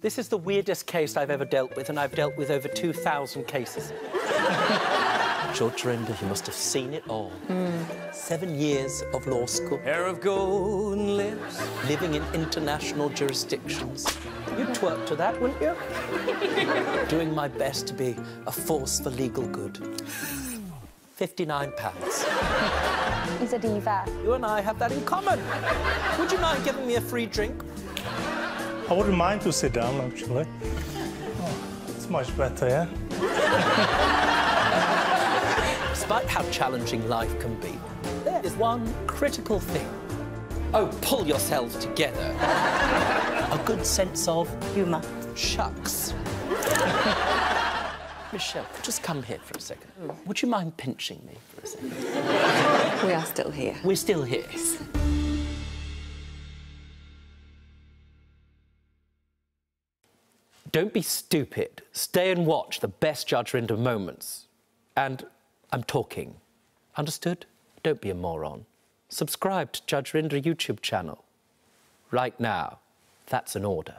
This is the weirdest case I've ever dealt with, and I've dealt with over 2,000 cases. Judge Rinder, you must have seen it all. 7 years of law school. Hair of golden lips. Living in international jurisdictions. You'd twerk to that, wouldn't you? Doing my best to be a force for legal good. £59. He's a diva. You and I have that in common. Would you mind giving me a free drink? I wouldn't mind to sit down, actually. Oh, it's much better, yeah? Despite how challenging life can be, there is one critical thing. Oh, pull yourselves together. A good sense of humour. Shucks. Michelle, just come here for a second. Would you mind pinching me for a second? We are still here. We're still here. Yes. Don't be stupid. Stay and watch the best Judge Rinder moments. And I'm talking. Understood? Don't be a moron. Subscribe to Judge Rinder YouTube channel. Right now. That's an order.